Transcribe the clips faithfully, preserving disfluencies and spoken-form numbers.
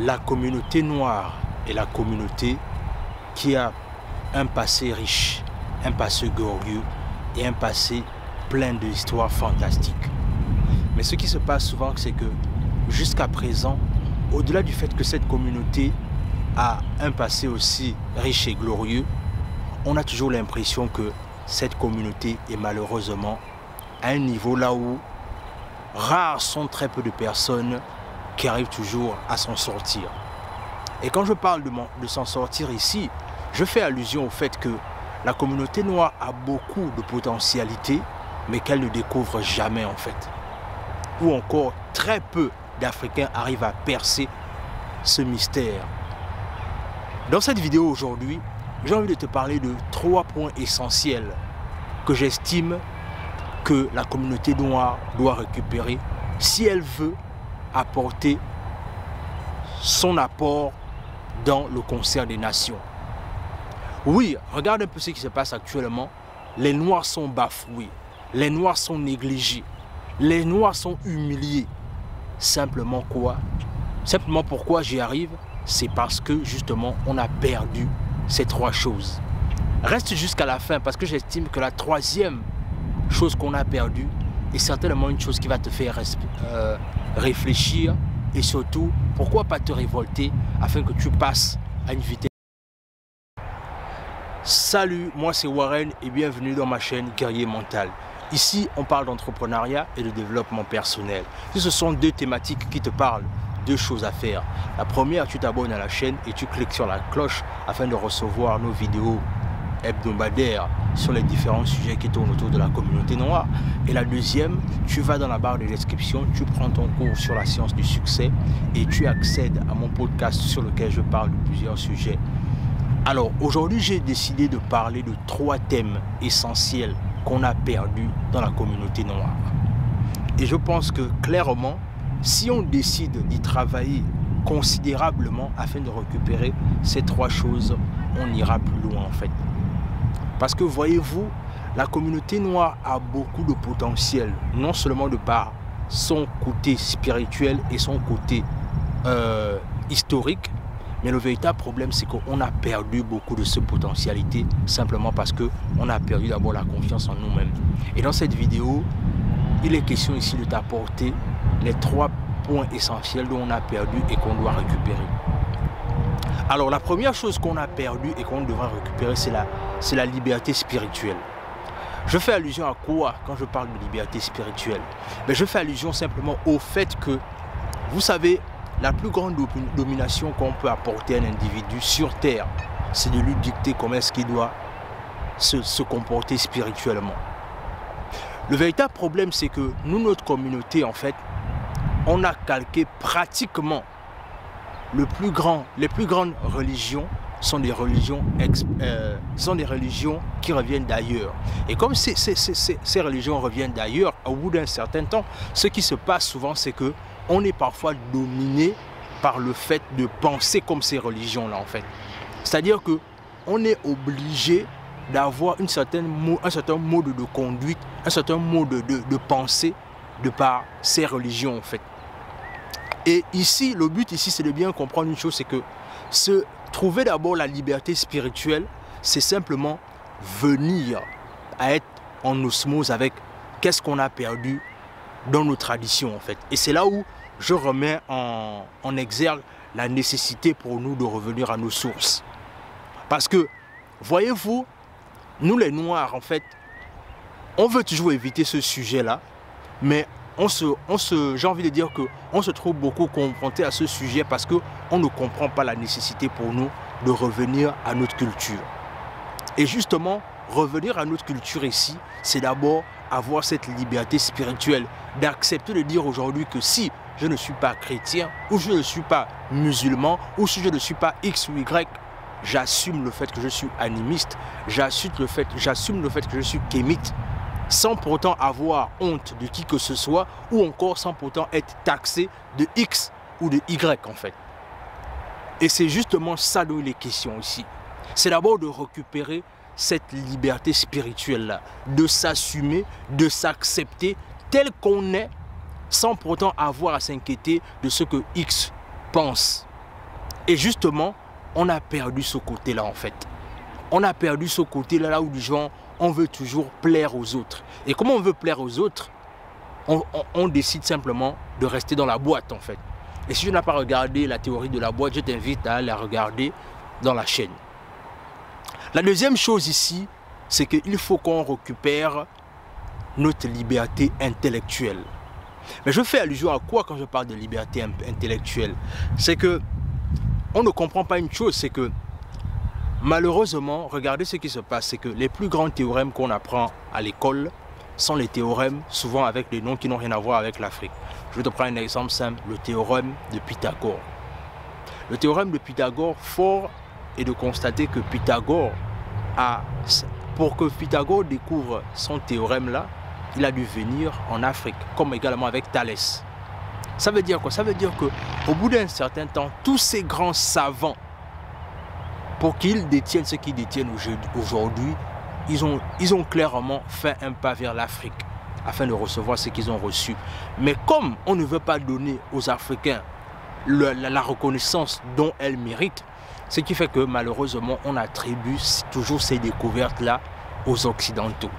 la communauté noire est la communauté qui a un passé riche, un passé glorieux et un passé plein d'histoires fantastiques. Mais ce qui se passe souvent, c'est que jusqu'à présent, au-delà du fait que cette communauté a un passé aussi riche et glorieux, on a toujours l'impression que cette communauté est malheureusement à un niveau là où rares sont très peu de personnes qui arrivent toujours à s'en sortir. Et quand je parle de, de s'en sortir ici, je fais allusion au fait que la communauté noire a beaucoup de potentialités, mais qu'elle ne découvre jamais en fait. Ou encore très peu d'Africains arrivent à percer ce mystère. Dans cette vidéo aujourd'hui, j'ai envie de te parler de trois points essentiels que j'estime que la communauté noire doit récupérer si elle veut apporter son apport dans le concert des nations. Oui, regarde un peu ce qui se passe actuellement. Les Noirs sont bafoués, les Noirs sont négligés, les Noirs sont humiliés. Simplement quoi? Simplement pourquoi j'y arrive? C'est parce que justement on a perdu ces trois choses. Reste jusqu'à la fin parce que j'estime que la troisième chose qu'on a perdue est certainement une chose qui va te faire euh, réfléchir et surtout pourquoi pas te révolter afin que tu passes à une vitesse. Salut, moi c'est Warren et bienvenue dans ma chaîne Guerrier Mental. Ici, on parle d'entrepreneuriat et de développement personnel. Ce sont deux thématiques qui te parlent, deux choses à faire. La première, tu t'abonnes à la chaîne et tu cliques sur la cloche afin de recevoir nos vidéos hebdomadaires sur les différents sujets qui tournent autour de la communauté noire. Et la deuxième, tu vas dans la barre de description, tu prends ton cours sur la science du succès et tu accèdes à mon podcast sur lequel je parle de plusieurs sujets. Alors aujourd'hui, j'ai décidé de parler de trois thèmes essentiels qu'on a perdu dans la communauté noire. Et je pense que clairement, si on décide d'y travailler considérablement afin de récupérer ces trois choses, on ira plus loin en fait. Parce que voyez-vous, la communauté noire a beaucoup de potentiel, non seulement de par son côté spirituel et son côté euh, historique, mais le véritable problème, c'est qu'on a perdu beaucoup de ces potentialités simplement parce qu'on a perdu d'abord la confiance en nous-mêmes. Et dans cette vidéo, il est question ici de t'apporter les trois points essentiels dont on a perdu et qu'on doit récupérer. Alors la première chose qu'on a perdue et qu'on devrait récupérer, c'est la, c'est la liberté spirituelle. Je fais allusion à quoi quand je parle de liberté spirituelle? Mais je fais allusion simplement au fait que, vous savez, la plus grande domination qu'on peut apporter à un individu sur Terre, c'est de lui dicter comment est-ce qu'il doit se, se comporter spirituellement. Le véritable problème, c'est que nous, notre communauté, en fait, on a calqué pratiquement le plus grand, les plus grandes religions sont des religions, exp, euh, sont des religions qui reviennent d'ailleurs. Et comme ces, ces, ces, ces religions reviennent d'ailleurs, au bout d'un certain temps, ce qui se passe souvent, c'est que on est parfois dominé par le fait de penser comme ces religions-là, en fait. C'est-à-dire qu'on est obligé d'avoir une certaine, un certain mode de conduite, un certain mode de, de, de pensée de par ces religions, en fait. Et ici, le but ici, c'est de bien comprendre une chose, c'est que se trouver d'abord la liberté spirituelle, c'est simplement venir à être en osmose avec qu'est-ce qu'on a perdu dans nos traditions, en fait. Et c'est là où je remets en, en exergue la nécessité pour nous de revenir à nos sources. Parce que, voyez-vous, nous les Noirs, en fait, on veut toujours éviter ce sujet-là, mais on se, on se, j'ai envie de dire qu'on se trouve beaucoup confronté à ce sujet parce qu'on ne comprend pas la nécessité pour nous de revenir à notre culture. Et justement, revenir à notre culture ici, c'est d'abord avoir cette liberté spirituelle, d'accepter de dire aujourd'hui que si je ne suis pas chrétien, ou je ne suis pas musulman, ou si je ne suis pas X ou Y, j'assume le fait que je suis animiste, j'assume le fait, j'assume le fait que je suis kémite, sans pourtant avoir honte de qui que ce soit, ou encore sans pourtant être taxé de X ou de Y en fait. Et c'est justement ça dont il est question ici. C'est d'abord de récupérer cette liberté spirituelle-là, de s'assumer, de s'accepter tel qu'on est, sans pourtant avoir à s'inquiéter de ce que X pense Et justement, on a perdu ce côté-là en fait. On a perdu ce côté-là là où du genre, on veut toujours plaire aux autres. Et comment on veut plaire aux autres, on, on, on décide simplement de rester dans la boîte en fait. Et si tu n'as pas regardé la théorie de la boîte, je t'invite à la regarder dans la chaîne. La deuxième chose ici, c'est qu'il faut qu'on récupère notre liberté intellectuelle. Mais je fais allusion à quoi quand je parle de liberté intellectuelle? C'est que on ne comprend pas une chose, c'est que malheureusement, regardez ce qui se passe, c'est que les plus grands théorèmes qu'on apprend à l'école sont les théorèmes souvent avec des noms qui n'ont rien à voir avec l'Afrique. Je vais te prendre un exemple simple, le théorème de Pythagore. Le théorème de Pythagore, fort est de constater que Pythagore a, pour que Pythagore découvre son théorème là, il a dû venir en Afrique, comme également avec Thalès. Ça veut dire quoi? Ça veut dire qu'au bout d'un certain temps, tous ces grands savants, pour qu'ils détiennent ce qu'ils détiennent aujourd'hui, ils ont, ils ont clairement fait un pas vers l'Afrique afin de recevoir ce qu'ils ont reçu. Mais comme on ne veut pas donner aux Africains le, la, la reconnaissance dont elles méritent, ce qui fait que malheureusement, on attribue toujours ces découvertes-là aux Occidentaux.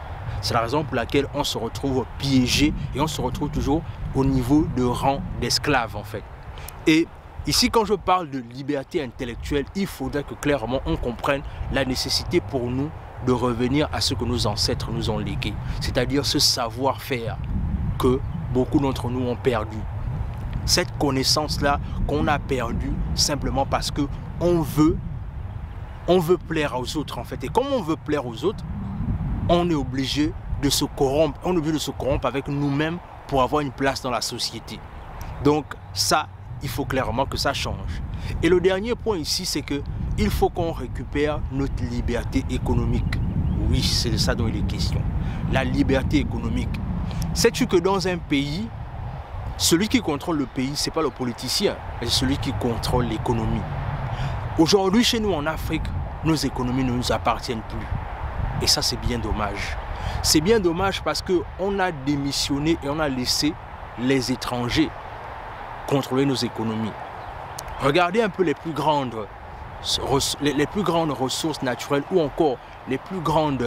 C'est la raison pour laquelle on se retrouve piégé et on se retrouve toujours au niveau de rang d'esclave en fait. Et ici, quand je parle de liberté intellectuelle, il faudrait que clairement on comprenne la nécessité pour nous de revenir à ce que nos ancêtres nous ont légué, c'est-à-dire ce savoir-faire que beaucoup d'entre nous ont perdu. Cette connaissance-là qu'on a perdue simplement parce que on veut, on veut plaire aux autres en fait. Et comme on veut plaire aux autres, on est obligé de se corrompre, on est obligé de se corrompre avec nous-mêmes pour avoir une place dans la société. Donc ça, il faut clairement que ça change. Et le dernier point ici, c'est qu'il faut qu'on récupère notre liberté économique. Oui, c'est de ça dont il est question. La liberté économique. Sais-tu que dans un pays, celui qui contrôle le pays, ce n'est pas le politicien, mais celui qui contrôle l'économie. Aujourd'hui, chez nous en Afrique, nos économies ne nous appartiennent plus. Et ça, c'est bien dommage. C'est bien dommage parce qu'on a démissionné et on a laissé les étrangers contrôler nos économies. Regardez un peu les plus grandes, les plus grandes ressources naturelles ou encore les plus grandes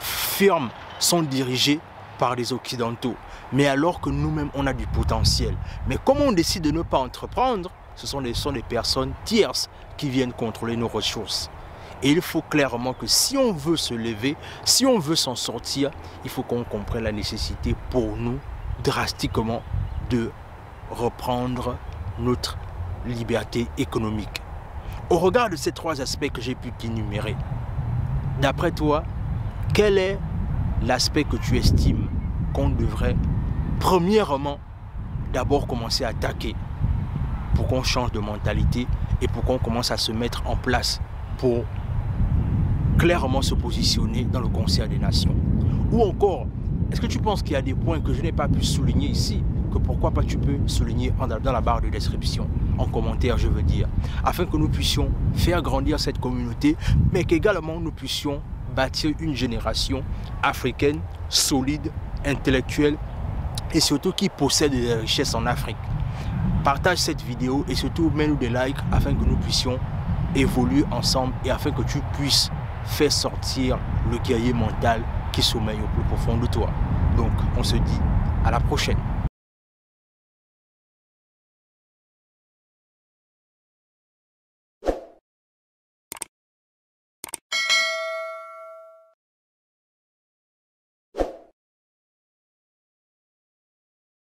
firmes sont dirigées par des Occidentaux. Mais alors que nous-mêmes, on a du potentiel. Mais comme on décide de ne pas entreprendre, ce sont des, sont des personnes tierces qui viennent contrôler nos ressources. Et il faut clairement que si on veut se lever, si on veut s'en sortir, il faut qu'on comprenne la nécessité pour nous, drastiquement, de reprendre notre liberté économique. Au regard de ces trois aspects que j'ai pu t'énumérer, d'après toi, quel est l'aspect que tu estimes qu'on devrait, premièrement, d'abord commencer à attaquer pour qu'on change de mentalité et pour qu'on commence à se mettre en place pour clairement se positionner dans le Conseil des Nations? Ou encore, est-ce que tu penses qu'il y a des points que je n'ai pas pu souligner ici, que pourquoi pas tu peux souligner dans la barre de description, en commentaire je veux dire, afin que nous puissions faire grandir cette communauté, mais qu'également nous puissions bâtir une génération africaine, solide, intellectuelle, et surtout qui possède des richesses en Afrique. Partage cette vidéo et surtout mets-nous des likes afin que nous puissions évolue ensemble et afin que tu puisses faire sortir le guerrier mental qui sommeille au plus profond de toi. Donc, on se dit à la prochaine.